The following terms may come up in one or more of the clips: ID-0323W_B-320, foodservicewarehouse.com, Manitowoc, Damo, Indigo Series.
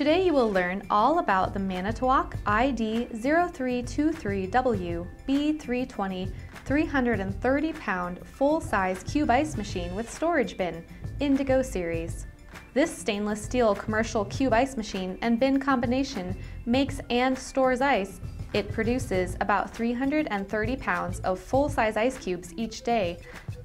Today you will learn all about the Manitowoc ID-0323W_B-320 330-pound full-size cube ice machine with storage bin, Indigo Series. This stainless steel commercial cube ice machine and bin combination makes and stores ice. It produces about 330 pounds of full-size ice cubes each day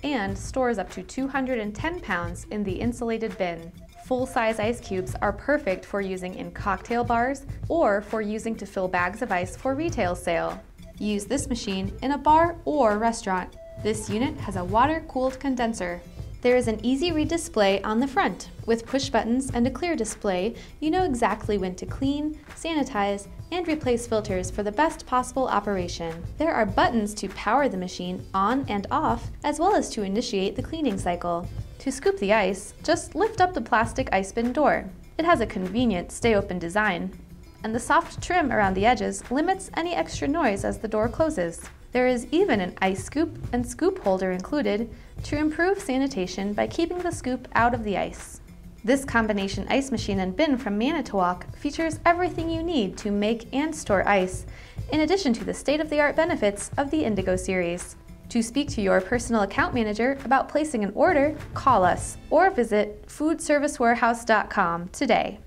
and stores up to 210 pounds in the insulated bin. Full-size ice cubes are perfect for using in cocktail bars or for using to fill bags of ice for retail sale. Use this machine in a bar or restaurant. This unit has a water-cooled condenser. There is an easy read display on the front. With push buttons and a clear display, you know exactly when to clean, sanitize, and replace filters for the best possible operation. There are buttons to power the machine on and off, as well as to initiate the cleaning cycle. To scoop the ice, just lift up the plastic ice bin door. It has a convenient stay-open design, and the soft trim around the edges limits any extra noise as the door closes. There is even an ice scoop and scoop holder included to improve sanitation by keeping the scoop out of the ice. This combination ice machine and bin from Manitowoc features everything you need to make and store ice, in addition to the state-of-the-art benefits of the Indigo Series. To speak to your personal account manager about placing an order, call us or visit foodservicewarehouse.com today.